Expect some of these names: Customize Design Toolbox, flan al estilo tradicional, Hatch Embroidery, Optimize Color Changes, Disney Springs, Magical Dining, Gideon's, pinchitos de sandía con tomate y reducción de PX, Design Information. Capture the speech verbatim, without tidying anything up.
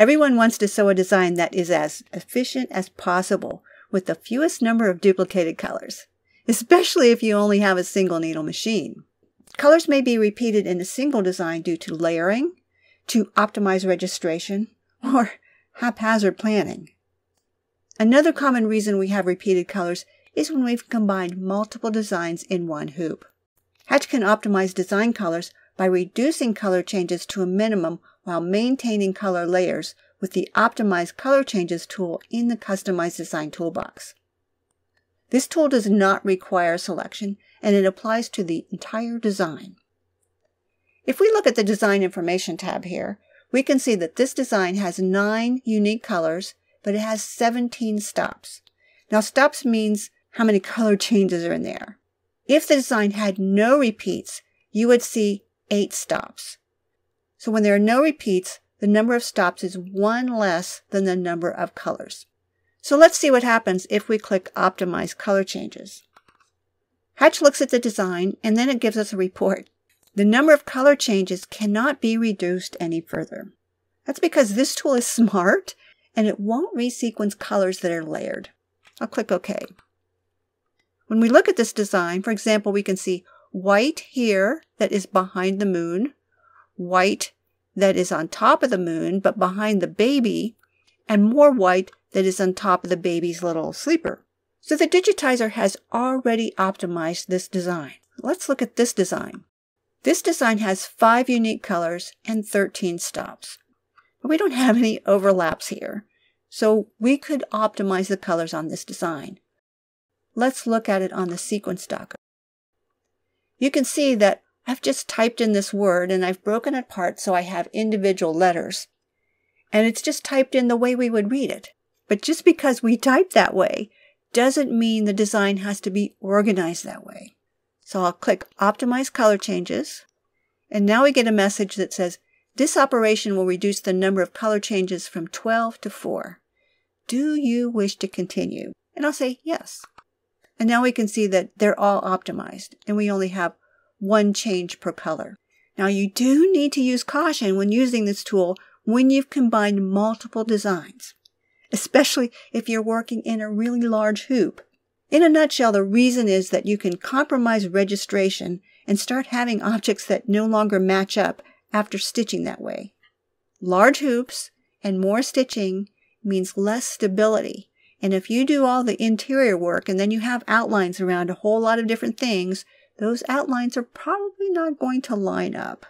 Everyone wants to show a design that is as efficient as possible with the fewest number of duplicated colors, especially if you only have a single needle machine. Colors may be repeated in a single design due to layering, to optimize registration, or haphazard planning. Another common reason we have repeated colors is when we've combined multiple designs in one hoop. Hatch can optimize design colors by reducing color changes to a minimum while maintaining color layers with the Optimize Color Changes tool in the Customize Design Toolbox. This tool does not require selection, and it applies to the entire design. If we look at the Design Information tab here, we can see that this design has nine unique colors, but it has seventeen stops. Now, stops means how many color changes are in there. If the design had no repeats, you would see eight stops. So when there are no repeats, the number of stops is one less than the number of colors. So let's see what happens if we click Optimize Color Changes. Hatch looks at the design, and then it gives us a report. The number of color changes cannot be reduced any further. That's because this tool is smart, and it won't resequence colors that are layered. I'll click OK. When we look at this design, for example, we can see white here that is behind the moon, white that is on top of the moon but behind the baby, and more white that is on top of the baby's little sleeper. So the digitizer has already optimized this design. Let's look at this design. This design has five unique colors and thirteen stops. We don't have any overlaps here, so we could optimize the colors on this design. Let's look at it on the sequence docker. You can see that I've just typed in this word and I've broken it apart so I have individual letters. And it's just typed in the way we would read it. But just because we type that way doesn't mean the design has to be organized that way. So I'll click Optimize Color Changes. And now we get a message that says, this operation will reduce the number of color changes from twelve to four. Do you wish to continue? And I'll say yes. And now we can see that they're all optimized and we only have one change per color. Now you do need to use caution when using this tool when you've combined multiple designs, especially if you're working in a really large hoop. In a nutshell, the reason is that you can compromise registration and start having objects that no longer match up after stitching that way. Large hoops and more stitching means less stability. And if you do all the interior work and then you have outlines around a whole lot of different things, those outlines are probably not going to line up.